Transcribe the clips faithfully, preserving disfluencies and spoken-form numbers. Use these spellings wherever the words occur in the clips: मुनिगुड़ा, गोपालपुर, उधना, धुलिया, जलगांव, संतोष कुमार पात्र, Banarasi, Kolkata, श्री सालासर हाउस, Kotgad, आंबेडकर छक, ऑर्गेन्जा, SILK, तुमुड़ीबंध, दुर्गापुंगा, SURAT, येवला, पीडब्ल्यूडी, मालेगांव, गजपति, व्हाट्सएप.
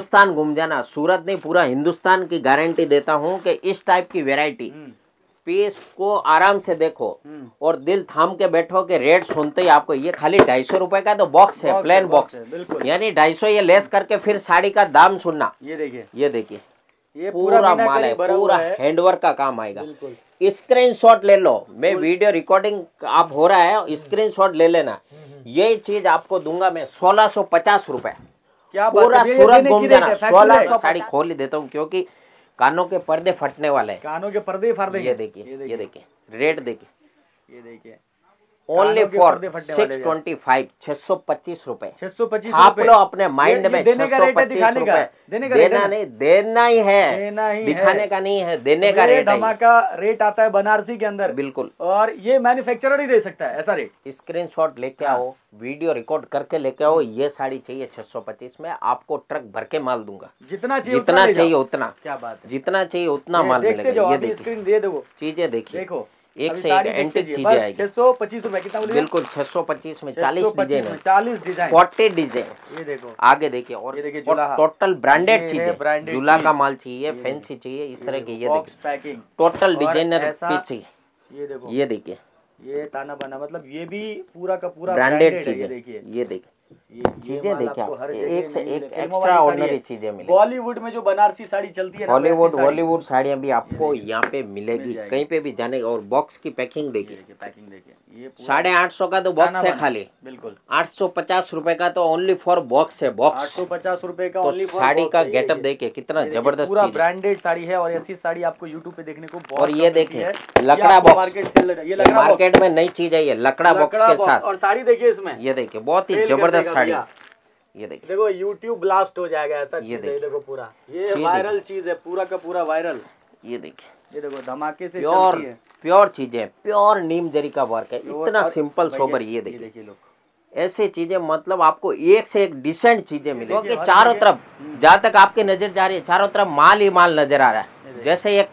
हिंदुस्तान घूम जाना, सूरत नहीं पूरा हिंदुस्तान की गारंटी देता हूँ कि इस टाइप की वैरायटी पीस को आराम से देखो और दिल थाम के बैठो कि रेट सुनते ही आपको ये खाली ढाई सौ रुपए का तो बॉक्स है, प्लेन बॉक्स, बॉक्स यानी ढाई सौ ये लेस करके फिर साड़ी का दाम सुनना। ये देखिए, ये देखिए, ये पूरा माल है, पूरा हैंडवर्क का काम आएगा। स्क्रीनशॉट ले लो, मैं वीडियो रिकॉर्डिंग आप हो रहा है, स्क्रीनशॉट ले लेना। ये चीज आपको दूंगा मैं सोलह सौ पचास रुपए, पूरा सूरत घूम जाना। सोलह सौ साड़ी खोल ही देता हूँ क्योंकि कानों के पर्दे फटने वाले हैं, कानों के पर्दे फाड़ देंगे। ये देखिए, ये देखिए, रेट देखिए, ये देखिए, only for six twenty five छह सौ पच्चीस रूपए, छह सौ पच्चीस। आप लोग अपने माइंड में छह सौ पच्चीस रूपए देना, नहीं देना ही है, दिखाने का नहीं है, देने का रेट। धमाका रेट आता है बनारसी के अंदर, बिल्कुल, और ये मैन्युफैक्चरर ही दे सकता है ऐसा रेट। स्क्रीनशॉट लेके आओ, वीडियो रिकॉर्ड करके लेके आओ। ये साड़ी चाहिए छह सौ पच्चीस में, आपको ट्रक भर के माल दूंगा, जितना चाहिए जितना चाहिए उतना, क्या बात है, जितना चाहिए उतना माल मिलेगा। ये देखिए चीजें, देखिए, देखो, एक से एक एंटीक चीजें आएगी। छह सौ पच्चीस रूपए कितना? बिल्कुल छह सौ पच्चीस में चालीस डिजाइन, चालीस डिजाइन, फोर्टी डिजाइन। ये देखो आगे देखिए, और टोटल ब्रांडेड चीजें, झूला का माल चाहिए, फैंसी चाहिए, इस तरह की। ये देखिए टोटल डिजाइनर पीस चाहिए। ये देखो, ये देखिए, ये ताना बना, मतलब ये भी पूरा का पूरा ब्रांडेड चीजें। देखिए, ये देखिए चीजें, देखिए एक से एक एक्स्ट्रा ऑर्डिनरी चीजें मिलेगी। बॉलीवुड में जो बनारसी साड़ी चलती है, बॉलीवुड बॉलीवुड साड़ियां भी आपको यहाँ पे मिलेगी, कहीं पे भी जाने। और बॉक्स की पैकिंग देखिए, पैकिंग देखिए, साढ़े आठ सौ का तो बॉक्स है खाली, बिल्कुल आठ सौ पचास रूपए का तो ओनली फॉर बॉक्स है, बॉक्स आठ सौ पचास रूपए का। साड़ी का गेटअप देखिए कितना जबरदस्त, पूरा ब्रांडेड साड़ी है और ऐसी साड़ी आपको यूट्यूब पे देखने को। और ये देखिए लकड़ा बॉक्स, मार्केट सेल, मार्केट में नई चीज है, लकड़ा बॉक्स के साथ। और साड़ी देखिए इसमें, ये देखिए बहुत ही जबरदस्त साड़ी। ये देखो, देखो YouTube ब्लास्ट हो जाएगा ऐसा चीज है। देखो पूरा ये वायरल चीज है, पूरा का पूरा वायरल। ये देखिए, ये देखो धमाके से चलती है, प्योर चीजें, प्योर नीम जरी का वर्क है, इतना सिंपल सोबर। ये देखिए लोग, ऐसे चीजें मतलब आपको एक से एक डिसेंट चीजें मिलेगी। चारों तरफ जहाँ तक आपकी नजर जा रही है, चारों तरफ माल ही माल नजर आ रहा है। जैसे एक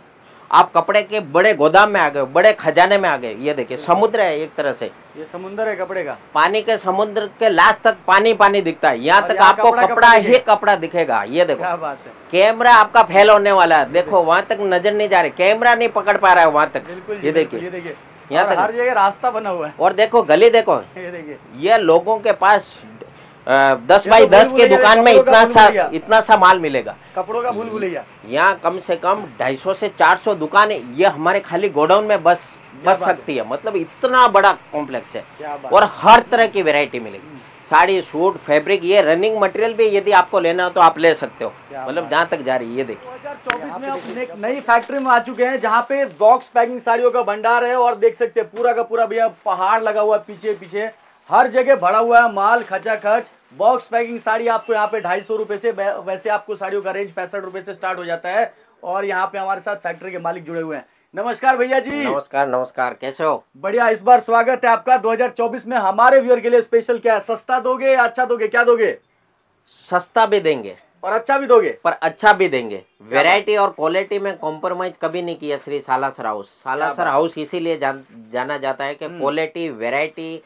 आप कपड़े के बड़े गोदाम में आ गए, बड़े खजाने में आ गए। ये देखिए समुद्र है, एक तरह से ये समुद्र है कपड़े का, पानी के समुद्र के लास्ट तक पानी पानी दिखता है। यहाँ तक आपको कपड़ा, कपड़ा ही कपड़ा दिखेगा। ये देखो क्या बात है, कैमरा आपका फेल होने वाला है। देखो वहाँ तक नजर नहीं जा रही, कैमरा नहीं पकड़ पा रहा है वहाँ तक। ये देखिए यहाँ तक हर जगह रास्ता बना हुआ है। और देखो गली देखो, ये लोगों के पास दस बाई दस के दुकान में इतना सा इतना सा माल मिलेगा, कपड़ों का भूल भुलैया। यहाँ कम से कम ढाई सौ से चार सौ दुकान है, ये हमारे खाली गोडाउन में बस बस सकती है। मतलब इतना बड़ा कॉम्प्लेक्स है और हर तरह की वैरायटी मिलेगी, साड़ी, सूट, फैब्रिक, ये रनिंग मटेरियल भी यदि आपको लेना हो तो आप ले सकते हो। मतलब जहाँ तक जा रही है, ये देखिए दो हज़ार चौबीस में आप नई फैक्ट्री में आ चुके हैं जहाँ पे बॉक्स पैकिंग साड़ियों का भंडार है। और देख सकते हैं पूरा का पूरा भैया पहाड़ लगा हुआ है, पीछे पीछे हर जगह भरा हुआ है माल, खचाखच। बॉक्स पैकिंग साड़ी आपको यहाँ पे ढाई सौ रुपए से, वैसे आपको साड़ियों का रेंज पैंसठ रुपए से स्टार्ट हो जाता है। और यहाँ पे हमारे साथ फैक्ट्री के मालिक जुड़े हुए हैं। नमस्कार भैया जी। नमस्कार नमस्कार, कैसे हो? बढ़िया। इस बार स्वागत है आपका। दो हज़ार चौबीस में हमारे व्यूअर के लिए स्पेशल क्या है? सस्ता दोगे या अच्छा दोगे? क्या दोगे? सस्ता भी देंगे और अच्छा भी दोगे, पर अच्छा भी देंगे। वैरायटी और क्वालिटी में कॉम्प्रोमाइज कभी नहीं किया श्री सालासर हाउस। सालासर हाउस इसीलिए जाना जाता है की क्वालिटी, वैरायटी,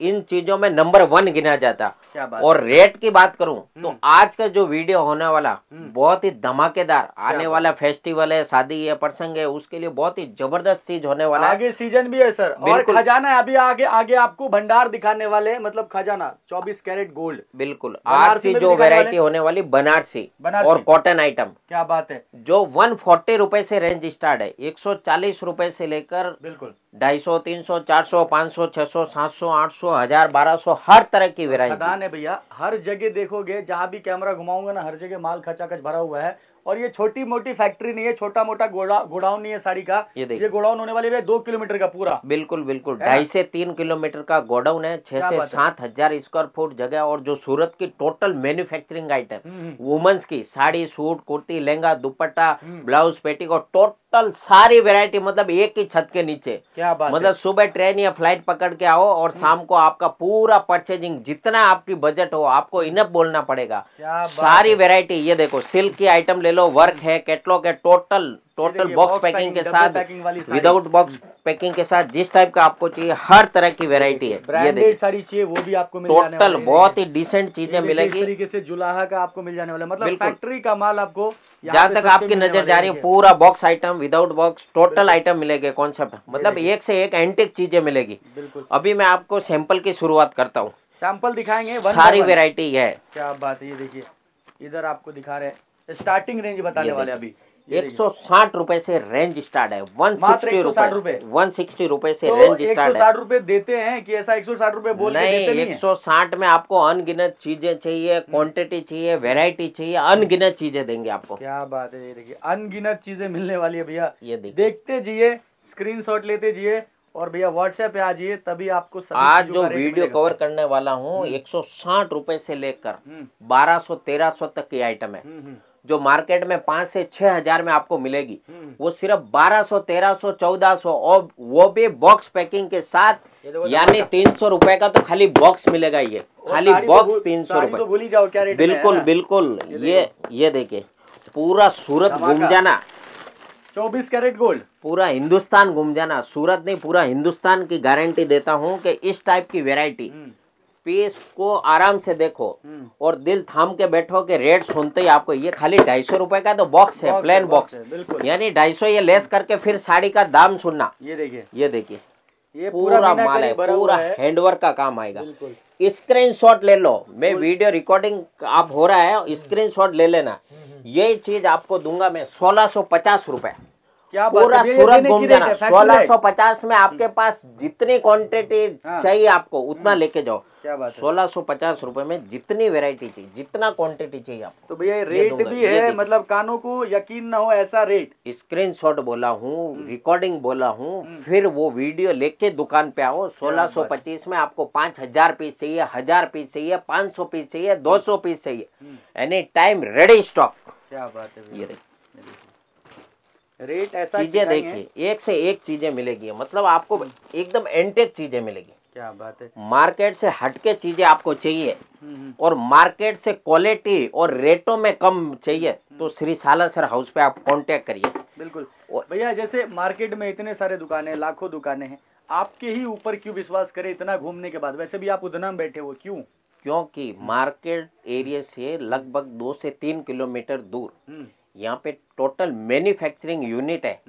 इन चीजों में नंबर वन गिना जाता। क्या बात? और रेट की बात करूं तो आज का जो वीडियो होने वाला बहुत ही धमाकेदार आने वाला, फेस्टिवल है, शादी है, प्रसंग है, उसके लिए बहुत ही जबरदस्त चीज होने वाला है। आगे सीजन भी है सर और खजाना है अभी आगे, आगे आपको भंडार दिखाने वाले हैं। मतलब खजाना चौबीस कैरेट गोल्ड, बिल्कुल आज की जो वेरायटी होने वाली बनारसी और कॉटन आइटम। क्या बात है, जो वन फोर्टी रुपए से रेंज स्टार्ट है, एक सौ चालीस रुपए से लेकर बिल्कुल ढाई सौ, तीन सौ, चार सौ, पाँच सौ, छह सौ, सात सौ, आठ सौ, हजार, बारह सौ, हर तरह की वैरायटी। खदान है भैया, हर जगह देखोगे, जहाँ भी कैमरा घुमाऊंगा ना हर जगह माल खचाखच भरा हुआ है। और ये छोटी मोटी फैक्ट्री नहीं है, छोटा मोटा गोडाउन नहीं है साड़ी का। ये, ये गोडाउन होने वाले दो किलोमीटर का पूरा, बिल्कुल बिल्कुल ढाई से तीन किलोमीटर का गोडाउन है, छह से सात हजार स्क्वायर फुट जगह। और जो सूरत की टोटल मैन्युफैक्चरिंग आइटम वुमेन्स की sari, suit, kurti, lehenga, dupatta, blouse, petticoat, total सारी वेरायटी मतलब एक ही छत के नीचे। क्या बात? मतलब सुबह ट्रेन या फ्लाइट पकड़ के आओ और शाम को आपका पूरा परचेजिंग, जितना आपकी बजट हो आपको इनफ बोलना पड़ेगा, सारी वेरायटी। ये देखो सिल्क की आइटम ले लो वर्क है कैटलॉग है, टोटल टोटल बॉक्स पैकिंग के साथ, विदाउट बॉक्स पैकिंग के साथ जिस टाइप का आपको चाहिए हर तरह की वेरायटी है, ब्रांडेड साड़ी चाहिए वो भी आपको मिल जाने वाली है, बहुत ही डिसेंट चीजें मिलेगी। इस तरीके से जुलाहा का आपको मिल जाने वाला, मतलब फैक्ट्री का माल आपको जहाँ तक आपकी नजर जा रही है पूरा box item without box total item मिलेगा। कॉन्सेप्ट मतलब एक से एक एंटीक चीजें मिलेगी। अभी मैं आपको सैंपल की शुरुआत करता हूँ, सैंपल दिखाएंगे, सारी वेरायटी है। क्या बात है, ये देखिए इधर आपको दिखा रहे हैं, स्टार्टिंग रेंज बताने वाले अभी। एक सौ साठ रूपए से रेंज स्टार्ट है, वन सिक्सटी रूपए वन सिक्सटी रूपए से रेंज स्टार्ट है। साठ रूपए देते हैं कि ऐसा एक सौ साठ रूपए बोल नहीं, एक सौ साठ में आपको अनगिनत चीजें चाहिए, क्वांटिटी चाहिए, वेराइटी चाहिए, अनगिनत चीजें देंगे आपको। क्या बात है, ये देखिए अनगिनत चीजें मिलने वाली है भैया। ये देखते जाइए, स्क्रीनशॉट लेते जाइए और भैया व्हाट्सएप पे आ जाइए, तभी आपको आज जो वीडियो कवर करने वाला हूँ एक सौ साठ रूपए से लेकर बारह सौ तेरह सौ तक की आइटम है, जो मार्केट में पाँच से छह हजार में आपको मिलेगी, वो सिर्फ बारह सौ तेरह सौ चौदह सौ और वो भी बॉक्स पैकिंग के साथ, यानी तीन सौ रूपये का तो खाली बॉक्स मिलेगा। ये खाली बॉक्स तीन सौ रूपये, बिल्कुल बिल्कुल। ये ये देखिए पूरा सूरत घूम जाना, चौबीस कैरेट गोल्ड, पूरा हिंदुस्तान घूम जाना, सूरत नहीं पूरा हिंदुस्तान की गारंटी देता हूँ कि इस टाइप की वैरायटी पीस को आराम से देखो और दिल थाम के बैठो कि रेट सुनते ही आपको। ये खाली ढाई सौ रूपये का तो बॉक्स है, प्लेन बॉक्स, यानी ढाई सौ ये लेस करके फिर साड़ी का दाम सुनना। ये देखिए ये देखिए ये पूरा माल है, पूरा हैंडवर्क का काम आएगा। स्क्रीनशॉट ले लो, मैं वीडियो रिकॉर्डिंग आप हो रहा है, स्क्रीनशॉट ले लेना। ये चीज आपको दूंगा मैं सोलह सौ पचास रूपए, पूरा सूरत घूम जाना। सोलह सौ पचास में आपके पास जितनी क्वांटिटी चाहिए आपको उतना लेके जाओ। सोलह सौ पचास रूपए में जितनी वैरायटी चाहिए, जितना क्वांटिटी चाहिए आपको, तो भैया रेट भी है, मतलब कानों को यकीन ना हो ऐसा रेट। स्क्रीनशॉट बोला हूँ, रिकॉर्डिंग बोला हूँ, फिर वो वीडियो लेके दुकान पे आओ। सोलह सौ पच्चीस में आपको पाँच हजार पीस चाहिए, हजार पीस चाहिए, पाँच सौ पीस चाहिए, दो सौ पीस चाहिए, एनी टाइम रेडी स्टॉक। क्या बात है, ये रेट ऐसा चीजें देखिए, एक से एक चीजें मिलेगी, मतलब आपको एकदम एंटीक चीजें मिलेगी। क्या बात है, मार्केट से हटके चीजें आपको चाहिए और मार्केट से क्वालिटी और रेटों में कम चाहिए तो श्री साला सर हाउस पे आप कांटेक्ट करिए। बिल्कुल भैया, जैसे मार्केट में इतने सारे दुकानें, लाखों दुकानें हैं, आपके ही ऊपर क्यों विश्वास करें इतना घूमने के बाद? वैसे भी आप उधना में बैठे हुए क्यों? क्योंकि मार्केट एरिया से लगभग दो से तीन किलोमीटर दूर यहाँ पे टोटल मैन्युफैक्चरिंग यूनिट है।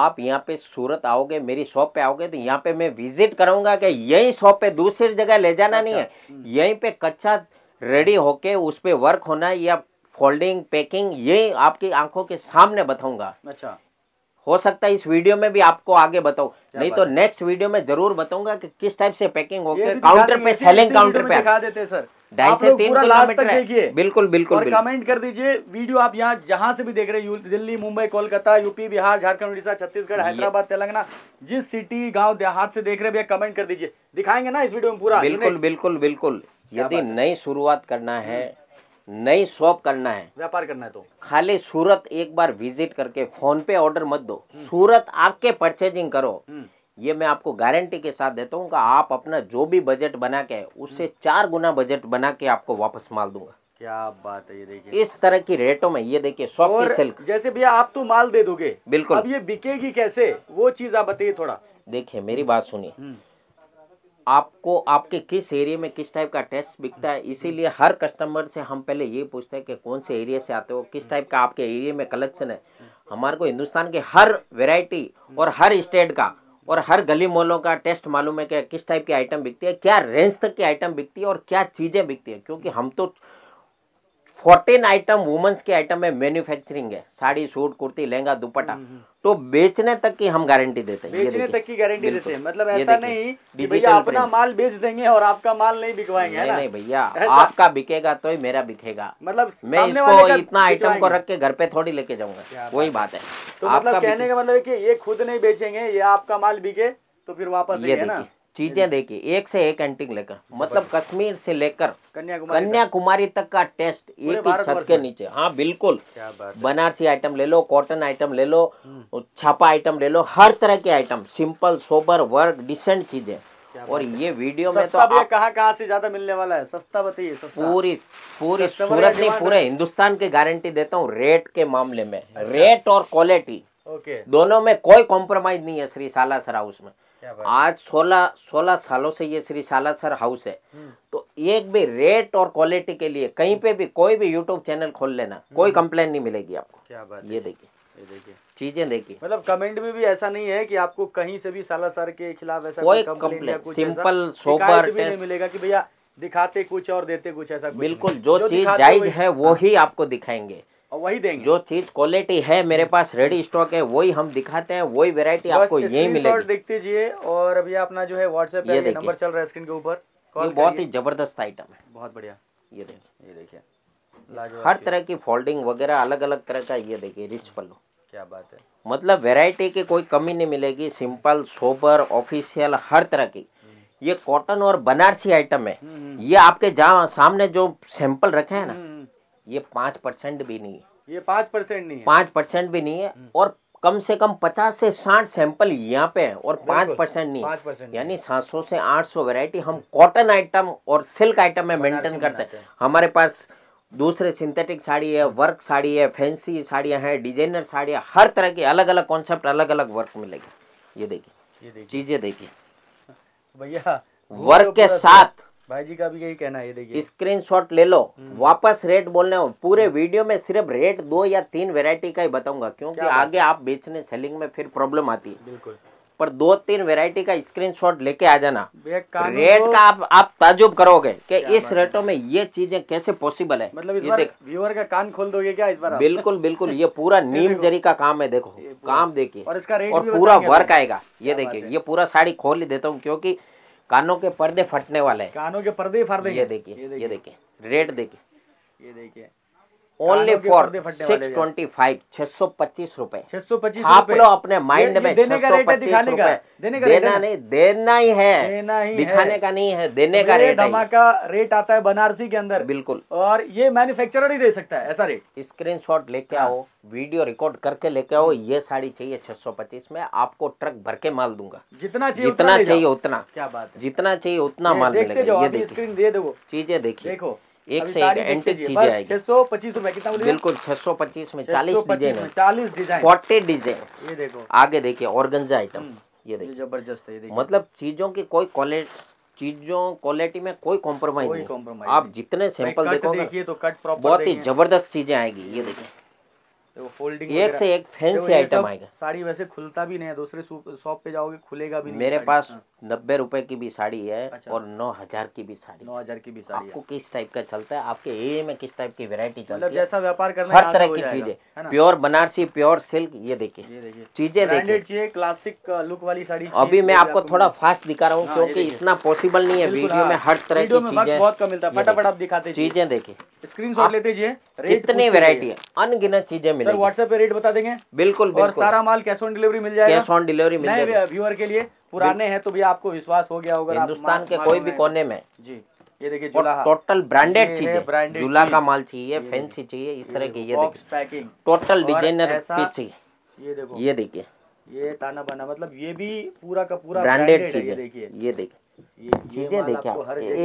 आप यहाँ पे सूरत आओगे, मेरी शॉप पे आओगे तो यहाँ पे मैं विजिट कराऊंगा कि यही शॉप पे दूसरी जगह ले जाना अच्छा, नहीं है, यहीं पे कच्चा रेडी होके उस पे वर्क होना या फोल्डिंग पैकिंग यही आपकी आंखों के सामने बताऊंगा। अच्छा, हो सकता है इस वीडियो में भी आपको आगे बताऊं, नहीं तो नेक्स्ट वीडियो में जरूर बताऊंगा कि किस टाइप से पैकिंग होगी। काउंटर पे सेलिंग काउंटर पे दिखा देते हैं सर, ढाई से तीन किलोमीटर देखिए। बिल्कुल बिल्कुल, और कमेंट कर दीजिए वीडियो आप यहाँ जहाँ से भी देख रहे हैं, दिल्ली, मुंबई, कोलकाता, यूपी, बिहार, झारखंड, उड़ीसा, छत्तीसगढ़, हैदराबाद, तेलंगाना, जिस सिटी गाँव देहात से देख रहे भैया कमेंट कर दीजिए, दिखाएंगे ना इस वीडियो में पूरा। बिल्कुल बिल्कुल बिल्कुल, यदि नई शुरुआत करना है, नई शॉप करना है, व्यापार करना है तो खाली सूरत एक बार विजिट करके फोन पे ऑर्डर मत दो, सूरत आके परचेजिंग करो। ये मैं आपको गारंटी के साथ देता हूँ कि आप अपना जो भी बजट बना के उससे चार गुना बजट बना के आपको वापस माल दूंगा। क्या बात है, ये देखिए इस तरह की रेटों में। ये देखिए शॉप की सिल्क, जैसे भैया आप तो माल दे दोगे, बिल्कुल, अब ये बिकेगी कैसे वो चीज आप बताइए थोड़ा। देखिये मेरी बात सुनिए, आपको आपके किस एरिया में किस टाइप का टेस्ट बिकता है, इसीलिए हर कस्टमर से हम पहले ये पूछते हैं कि कौन से एरिया से आते हो, किस टाइप का आपके एरिया में कलेक्शन है। हमारे को हिंदुस्तान के हर वैरायटी और हर स्टेट का और हर गली मोहल्लों का टेस्ट मालूम है कि किस टाइप की आइटम बिकती है, क्या रेंज तक की आइटम बिकती है और क्या चीज़ें बिकती है। क्योंकि हम तो फोर्टीन आइटम वुमेन्स के आइटम में मैन्युफैक्चरिंग है, साड़ी, सूट, कुर्ती, लहंगा, दुपट्टा, तो बेचने तक की हम गारंटी देते हैं। बेचने तक की गारंटी देते हैं, मतलब ऐसा नहीं कि भैया अपना माल बेच देंगे और आपका माल नहीं बिकवाएंगे। नहीं, नहीं भैया, आपका बिकेगा तो ही मेरा बिकेगा, मतलब मैं इसको इतना आइटम को रख के घर पे थोड़ी लेके जाऊंगा, वही बात है। मतलब कहने का मतलब कि ये खुद नहीं बेचेंगे, ये आपका माल बिके तो फिर वापस ये ना। चीजें देखिए, एक से एक एंटिक लेकर, मतलब कश्मीर से लेकर कन्याकुमारी तक का टेस्ट एक ही छत के नीचे। हाँ बिल्कुल, बनारसी आइटम ले लो, कॉटन आइटम ले लो, छापा आइटम ले लो, हर तरह के item, simple, sober work, decent चीजें। और ये वीडियो में तो आप कहाँ कहाँ से ज्यादा मिलने वाला है, सस्ता बताइए। पूरी पूरी सूरत नहीं, पूरे हिंदुस्तान की गारंटी देता हूँ रेट के मामले में। रेट और क्वालिटी दोनों में कोई कॉम्प्रोमाइज नहीं है श्री सालासर हाउस में। आज सोलह सोलह सालों से ये श्री सालासर हाउस है, तो एक भी रेट और क्वालिटी के लिए कहीं पे भी कोई भी यूट्यूब चैनल खोल लेना, कोई कंप्लेन नहीं मिलेगी आपको। क्या बात, ये देखिए देखिए चीजें देखिए, मतलब कमेंट में भी ऐसा नहीं है कि आपको कहीं से भी सालासर के खिलाफ ऐसा कोई कंप्लेन, सिंपल सोबर नहीं मिलेगा कि भैया दिखाते कुछ और देते कुछ, ऐसा बिल्कुल। जो चीज जायज है वो ही आपको दिखाएंगे और वही देंगे। जो चीज क्वालिटी है मेरे पास रेडी स्टॉक है वही हम दिखाते हैं, वही वैरायटी आपको यही मिलेगी। देखते जाइए और अभी अपना जो है व्हाट्सएप नंबर चल रहा है स्क्रीन के ऊपर। बहुत ही जबरदस्त आइटम है, बहुत बढ़िया। ये देखिए ये देखिए हर तरह की फोल्डिंग वगैरह अलग अलग तरह का। ये देखिए रिच पल्लू, क्या बात है, मतलब वैरायटी की कोई कमी नहीं मिलेगी। सिंपल सोबर ऑफिशियल हर तरह की। ये कॉटन और बनारसी आइटम है। ये आपके जहाँ सामने जो सैंपल रखे है ना, ये पाँच परसेंट भी नहीं है, ये पाँच परसेंट नहीं है, पाँच परसेंट भी नहीं है। और कम से कम पचास से साठ सैंपल यहाँ पे है और पाँच परसेंट नहीं है, यानी सात सौ से आठ सौ वेरायटी हम कॉटन आइटम और सिल्क आइटम में मेंटेन करते हैं। हमारे पास दूसरे सिंथेटिक साड़ी है, वर्क साड़ी है, फैंसी साड़ियाँ हैं, डिजाइनर साड़ियाँ, हर तरह की अलग अलग कॉन्सेप्ट अलग अलग वर्क मिलेगी। ये देखिए चीजें देखिए भैया, वर्क के साथ भाई जी का भी यही कहना है। ये देखिए स्क्रीनशॉट ले लो, वापस रेट बोलने हो। पूरे वीडियो में सिर्फ रेट दो या तीन वैरायटी का ही बताऊंगा, क्योंकि आगे आप बेचने सेलिंग में फिर प्रॉब्लम आती है। बिल्कुल, पर दो तीन वैरायटी का स्क्रीनशॉट लेके आ जाना। रेट का आप आप ताजुब करोगे कि इस रेटों में ये चीजें कैसे पॉसिबल है। मतलब इस बार व्यूअर का कान खोल दोगे क्या इस बार? बिल्कुल बिल्कुल, ये पूरा नीम जरी का काम है। देखो काम देखिए और इसका रेट और पूरा वर्क आएगा। ये देखिए ये पूरा साड़ी खोल देता हूँ, क्योंकि कानों के पर्दे फटने वाले हैं, कानों के पर्दे फाड़ देंगे। ये देखिए ये देखिए रेट देखिए, ये देखिए only for six twenty five, छह सौ पच्चीस रूपए, छह सौ पच्चीस। आप लोग अपने माइंड में छह सौ पच्चीस रूपए देना नहीं, देना ही है, दिखाने का नहीं है, देने का रेट। धमाका रेट आता है बनारसी के अंदर, बिल्कुल। और ये मैन्युफैक्चरर ही दे सकता है ऐसा रेट। स्क्रीनशॉट लेके आओ, वीडियो रिकॉर्ड करके लेके आओ। ये साड़ी चाहिए छह सौ पच्चीस में, आपको ट्रक भर के माल दूंगा, जितना चाहिए जितना चाहिए उतना। क्या बात है, जितना चाहिए उतना माल मिलेगा। ये स्क्रीन दे दो, चीजें देखिए, देखो एक से एक एंटिक चीजें आएगी। छह सौ पच्चीस रूपए कितना? बिल्कुल छह सौ पच्चीस में चालीस डिजाइन, चालीस डिजाइन, फोर्टी डिजाइन। ये देखो आगे देखिए ऑर्गेन्जा आइटम, ये देखिए जबरदस्त है। मतलब चीजों की कोई क्वालिटी, चीजों क्वालिटी में कोई कॉम्प्रोमाइज नहीं। आप जितने सैंपल देखोगे तो कट प्रॉपर, बहुत ही जबरदस्त चीजें आएगी। ये देखिए फोल्डिंग एक से एक फैंसी आइटम आएगा। साड़ी वैसे खुलता भी नहीं है, दूसरे शॉप पे जाओगे खुलेगा भी नहीं। मेरे पास नब्बे रुपए की भी साड़ी है और नौ हजार की भी साड़ी, नौ हजार की भी साड़ी। आपको किस टाइप का चलता है, आपके एरिया में किस टाइप की वैरायटी चलती है, जैसा व्यापार करना है हर तरह की चीजें। Pure Banarasi, pure silk. ये देखिए चीजें देखिए, क्लासिक लुक वाली साड़ी। अभी मैं आपको थोड़ा फास्ट दिखा रहा हूँ, क्योंकि इतना पॉसिबल नहीं है वीडियो में हर तरह की चीजें, बहुत कम मिलता है। फटाफट आप दिखाते चीजें देखिए, स्क्रीनशॉट लेते जाइए, इतनी वैरायटी है, अनगिनत चीजें मिलेगी। व्हाट्सएप पे रेट बता देंगे, बिल्कुल। और सारा माल कैश ऑन डिलीवरी मिल जाएगा, कैश ऑन डिलीवरी मिल जाएगा। व्यूअर के लिए पुराने हैं तो भी आपको विश्वास हो गया होगा हिंदुस्तान के कोई भी कोने में जी। ये देखिए टोटल ब्रांडेड चीजें, झूला का माल चाहिए, फैंसी चाहिए, इस तरह की। ये box packing, total designer piece चाहिए। ये देखो ये देखिए ये ताना बाना, मतलब ये भी पूरा का पूरा ब्रांडेड चीजें। देखिए ये देखिए चीजें देखिए,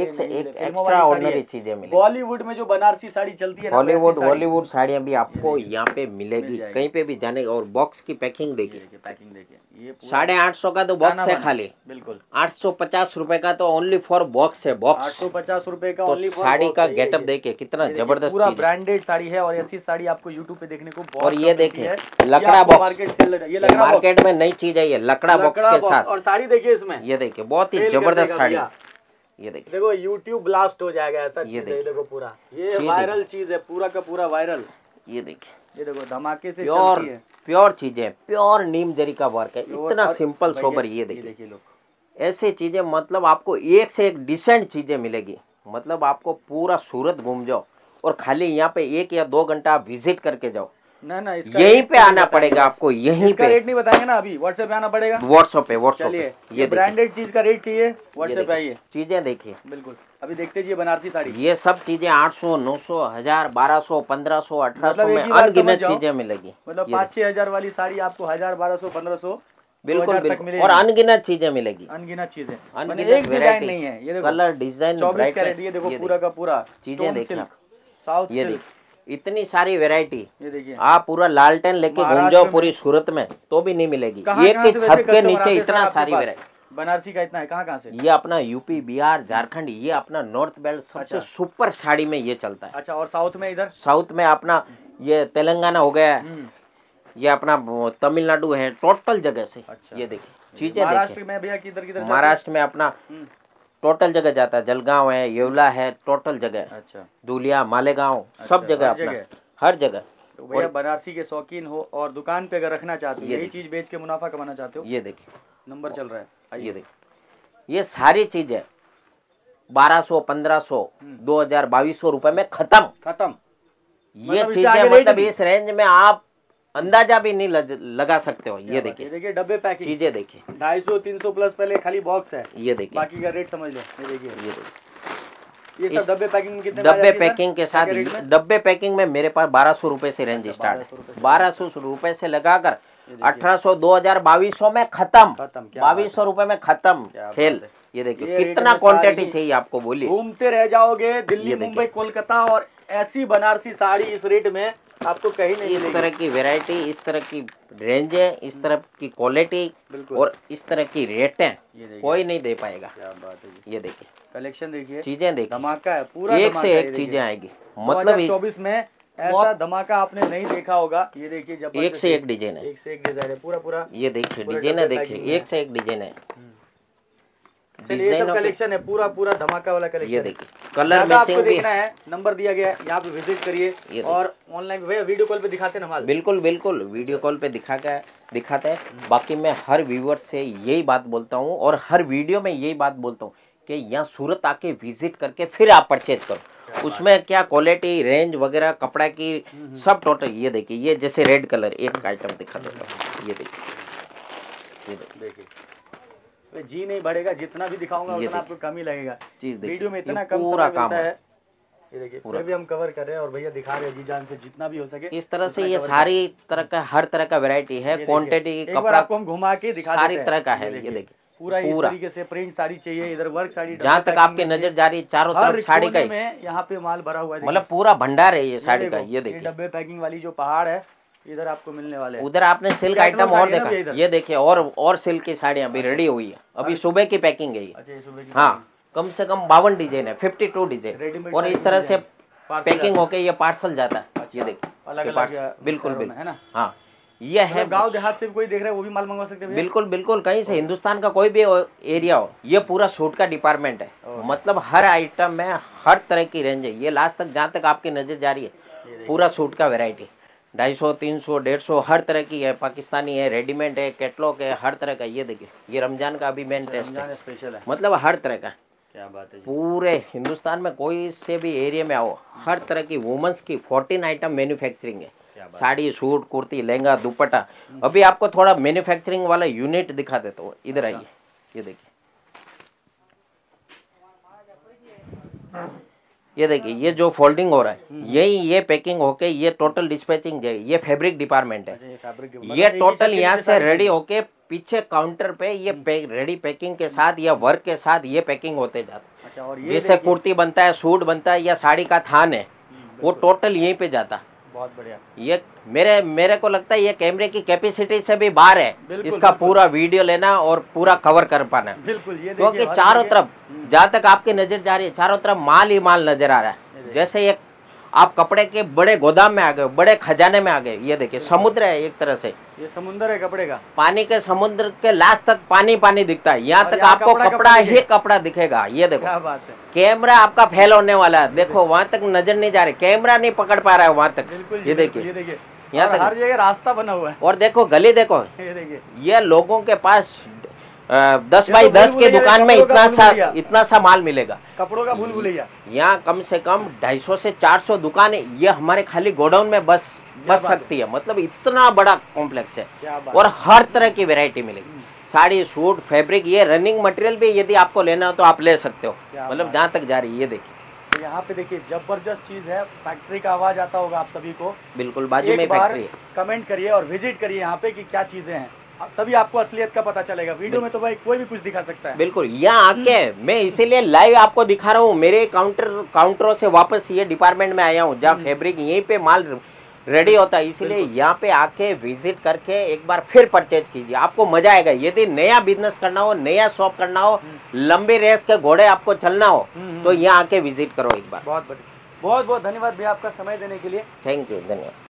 एक से एक एक्स्ट्रा ऑर्डिनरी चीजें मिलेगी। बॉलीवुड में जो बनारसी साड़ी चलती है, हॉलीवुड बॉलीवुड साड़ियां भी आपको यहाँ पे मिलेगी, कहीं पे भी जाने। और बॉक्स की पैकिंग देखिए, पैकिंग देखिए, साढ़े आठ सौ का तो बॉक्स है खाली, बिल्कुल। आठ सौ पचास रूपए का तो ओनली फॉर बॉक्स है, बॉक्स आठ सौ पचास रूपए का। ओनली साड़ी का गेटअप देखिए कितना जबरदस्त, पूरा ब्रांडेड साड़ी है। और ऐसी साड़ी आपको यूट्यूब पे देखने को। और ये देखिए लकड़ा बॉक्स, मार्केट सेल लकड़ा मार्केट में नई चीज है ये, लकड़ा बॉक्स के साथ। और साड़ी देखिए इसमें, ये देखिए बहुत ही जबरदस्त साड़ी। ये देखिए देखो YouTube ब्लास्ट हो जाएगा ऐसा चीज है। देखो पूरा ये वायरल चीज है, पूरा का पूरा वायरल। ये देखिए ये देखो धमाके से चलती है, प्योर चीज है, प्योर नीम जरी का वर्क है, इतना सिंपल सोबर। ये देखिए ऐसे चीजें, मतलब आपको एक से एक डिसेंट चीजें मिलेगी। मतलब आपको पूरा सूरत घूम जाओ और खाली यहाँ पे एक या दो घंटा आप विजिट करके जाओ ना ना, यहीं पे आना पड़ेगा आपको। यहीं पे रेट नहीं बताएंगे ना, अभी व्हाट्सएप पे आना पड़ेगा। व्हाट्सएप पे व्हाट्सएप पे ये ब्रांडेड चीज का रेट चाहिए, व्हाट्सएप पे आइए। चीजें देखिए बिल्कुल, अभी देखते जाइए बनारसी साड़ी। ये सब चीजें आठ सौ नौ सौ हजार बारह सौ पंद्रह सौ अठारह सौ में अनगिनत चीजें मिलेगी। मतलब पाँच छह हजार वाली साड़ी आपको हजार बारह सौ पंद्रह सौ बिल्कुल बिल्कुल, और अनगिनत चीजें मिलेगी, अनगिनत चीजें, अनगिनत डिजाइन नहीं है, ये देखो कलर डिजाइन चौबीस कैरेट, ये देखो पूरा का पूरा चीजें देखना, साउथ सिल्क, इतनी सारी वैरायटी, ये देखिए आप पूरा लालटेन लेके घूम जाओ पूरी सूरत में तो भी नहीं मिलेगी, एक की छत के नीचे इतना सारी वैरायटी। बनारसी का इतना है कहाँ कहाँ से? ये अपना यूपी, बिहार, झारखंड, ये अपना नॉर्थ बेल्ट सबसे सुपर साड़ी में ये चलता है। अच्छा, और साउथ में? इधर साउथ में अपना ये तेलंगाना हो गया, ये अपना तमिलनाडु है, टोटल जगह से। अच्छा। ये देखिए चीजें। महाराष्ट्र में भैया किधर किधर? महाराष्ट्र में अपना टोटल जगह जाता है, जलगांव है, येवला है, टोटल जगह। अच्छा। धुलिया, मालेगांव, सब जगह अपना, हर जगह। तो भैया बनारसी के शौकीन हो और दुकान पे अगर रखना चाहते हो, यही चीज बेच के मुनाफा कमाना चाहते हो, ये देखिए नंबर चल रहा है, ये देखिए ये सारी चीजें बारह सौ, पंद्रह सौ, दो हजार, बाईस सौ रूपये में खत्म खत्म। ये चीजें मतलब इस रेंज में आप अंदाजा भी नहीं लगा सकते हो। ये देखिए, देखिए डब्बे पैकिंग, चीजें देखिए, ढाई सौ तीन सौ प्लस पहले खाली बॉक्स है, ये देखिए, बाकी का रेट समझ लो। ये देखिए, ये देखिए, ये सब डब्बे पैकिंग कितने? डब्बे पैकिंग के साथ, डब्बे पैकिंग में मेरे पास बारह सौ रूपये से रेंज स्टार्ट है, बारह सौ रूपये से लगाकर अठारह सौ, दो हजार, बाईस सौ में खत्म, बाईस सौ रूपये में खत्म खेल। ये देखिए कितना क्वांटिटी चाहिए आपको, बोलिए, घूमते रह जाओगे दिल्ली, मुंबई, कोलकाता, और ऐसी बनारसी साड़ी इस रेट में आपको कहीं नहीं। इस तरह की वैरायटी, इस तरह की रेंजें, इस तरह की क्वालिटी और इस तरह की रेटें कोई नहीं दे पाएगा। क्या बात है, ये देखिए कलेक्शन देखिए, चीजें देखिए, धमाका है पूरा, एक से एक चीजें आएगी, मतलब चौबीस में ऐसा धमाका आपने नहीं देखा होगा। ये देखिए जब एक से एक डिजाइन है, एक से एक डिजाइन है पूरा पूरा, ये देखिए डिजाइन है, देखिए एक से एक डिजाइन है, ये सब कलेक्शन है पूरा पूरा धमाका वाला कलेक्शन। ये देखिए कलर मैचिंग भी है, नंबर दिया गया है, यहाँ पे विजिट करिए, और ऑनलाइन वीडियो कॉल पे दिखाते हैं ना। बिल्कुल बिल्कुल, वीडियो कॉल पे दिखा के दिखाते हैं। बाकी मैं हर व्यूअर से यही बात बोलता हूँ और हर वीडियो में यही बात बोलता हूँ कि यहाँ सूरत आके विजिट करके फिर आप परचेज करो, उसमें क्या क्वालिटी, रेंज वगैरह, कपड़ा की सब टोटल। ये देखिए, ये जैसे रेड कलर एक आइटम दिखा देता हूँ, ये देखिए, ये देखिए, जी नहीं बढ़ेगा, जितना भी दिखाऊंगा उतना आपको कम ही लगेगा, वीडियो में इतना कम पूरा काम है। ये देखिए पूरा भी हम कवर कर रहे हैं और भैया दिखा रहे हैं जी जान से, जितना भी हो सके इस तरह से। ये सारी तरह का, हर तरह का वैरायटी है, क्वांटिटी, कपड़ा आपको हम घुमा के दिखा, सारी तरह का है। ये देखिए पूरा इस तरीके से प्रिंट साड़ी चाहिए, इधर वर्क साड़ी, जहाँ तक आपके नजर जा रही है चारों तरफ साड़ी का यहाँ पे माल भरा हुआ है, मतलब पूरा भंडार है ये साड़ी का। ये देखिए डब्बे पैकिंग वाली जो पहाड़ है, इधर आपको मिलने वाले, उधर आपने सिल्क आइटम और देखा। ये देखिए और और सिल्क की साड़ियाँ भी रेडी हुई है, अभी सुबह की पैकिंग है ये। हाँ, कम से कम बावन डिजाइन है, फिफ्टी टू डिजाइन, और इस तरह से पैकिंग होके ये पार्सल जाता है। ये देखिए अलग अलग, बिल्कुल बिल्कुल है ना। हाँ, ये है गाँव देहात से कोई देख रहे हैं वो भी माल मंगवा सकते हैं। बिल्कुल बिल्कुल, कहीं से हिंदुस्तान का कोई भी एरिया हो, ये पूरा सूट का डिपार्टमेंट है, मतलब हर आइटम में हर तरह की रेंज है। ये लास्ट तक जहाँ तक आपकी नजर जा रही है पूरा सूट का वेराइटी, ढाई सौ, तीन सौ, डेढ़ सौ, हर तरह की है, पाकिस्तानी है, रेडीमेड है, कैटलॉग है, हर तरह का। ये देखिए ये रमजान का अभी मेन टेस्ट है, स्पेशल है, मतलब हर तरह का। क्या बात है, पूरे हिंदुस्तान में कोई से भी एरिया में आओ, हर तरह की वुमेन्स की फोर्टीन आइटम मैन्युफैक्चरिंग है, साड़ी, सूट, कुर्ती, लहंगा, दुपट्टा। अभी आपको थोड़ा मैन्युफैक्चरिंग वाला यूनिट दिखा देता हूँ, इधर आइए। ये देखिए, ये देखिए ये जो फोल्डिंग हो रहा है, यही ये पैकिंग होके ये टोटल डिस्पैचिंग है, ये फैब्रिक डिपार्टमेंट है, ये टोटल यहाँ से रेडी होके पीछे काउंटर पे ये रेडी पैकिंग के साथ या वर्क के साथ ये पैकिंग होते जाता है। जैसे कुर्ती बनता है, सूट बनता है, या साड़ी का थान है, वो टोटल यहीं पे जाता। बहुत बढ़िया, ये मेरे मेरे को लगता है ये कैमरे की कैपेसिटी से भी बाहर है, इसका पूरा वीडियो लेना और पूरा कवर कर पाना, बिल्कुल, ये क्योंकि तो चारों तरफ जहाँ तक आपकी नजर जा रही है चारों तरफ माल ही माल नजर आ रहा है। जैसे एक आप कपड़े के बड़े गोदाम में आ गए, बड़े खजाने में आ गए। ये देखिए समुद्र है, एक तरह से ये समुद्र है कपड़े का, पानी के समुद्र के लास्ट तक पानी पानी दिखता है, यहाँ तक आपको कपड़ा ही कपड़ा दिखेगा। ये देखो, क्या बात है, कैमरा आपका फेल होने वाला है, देखो वहाँ तक नजर नहीं जा रही, कैमरा नहीं पकड़ पा रहा है वहाँ तक। ये देखिए यहाँ तक हर जगह रास्ता बना हुआ है, और देखो गली देखो, ये लोगों के पास दस बाई दस के दुकान में इतना सा इतना सा माल मिलेगा, कपड़ों का भूल भुलैया। यहाँ कम से कम ढाई सौ से चार सौ दुकान है, ये हमारे खाली गोडाउन में बस बस सकती है, मतलब इतना बड़ा कॉम्प्लेक्स है, और हर तरह की वैरायटी मिलेगी, साड़ी, सूट, फैब्रिक, ये रनिंग मटेरियल भी यदि आपको लेना हो तो आप ले सकते हो, मतलब जहाँ तक जा रही है। ये देखिए यहाँ पे देखिए जबरदस्त चीज है, फैक्ट्री का आवाज आता होगा आप सभी को, बिल्कुल बाजू में फैक्ट्री है। कमेंट करिए और विजिट करिए यहाँ पे की क्या चीजें हैं। तभी आपको असलियत का पता चलेगा। वीडियो में तो भाई कोई भी कुछ दिखा सकता है। बिल्कुल, यहाँ आके मैं इसीलिए लाइव आपको दिखा रहा हूँ। मेरे काउंटर काउंटरों से वापस ये डिपार्टमेंट में आया हूँ जहाँ फैब्रिक यहीं पे माल रेडी होता है, इसीलिए यहाँ पे आके विजिट करके एक बार फिर परचेज कीजिए, आपको मजा आएगा। यदि नया बिजनेस करना हो, नया शॉप करना हो, लंबी रेस के घोड़े आपको चलना हो तो यहाँ आके विजिट करो एक बार। बहुत बढ़िया, बहुत बहुत धन्यवाद भैया आपका समय देने के लिए। थैंक यू, धन्यवाद।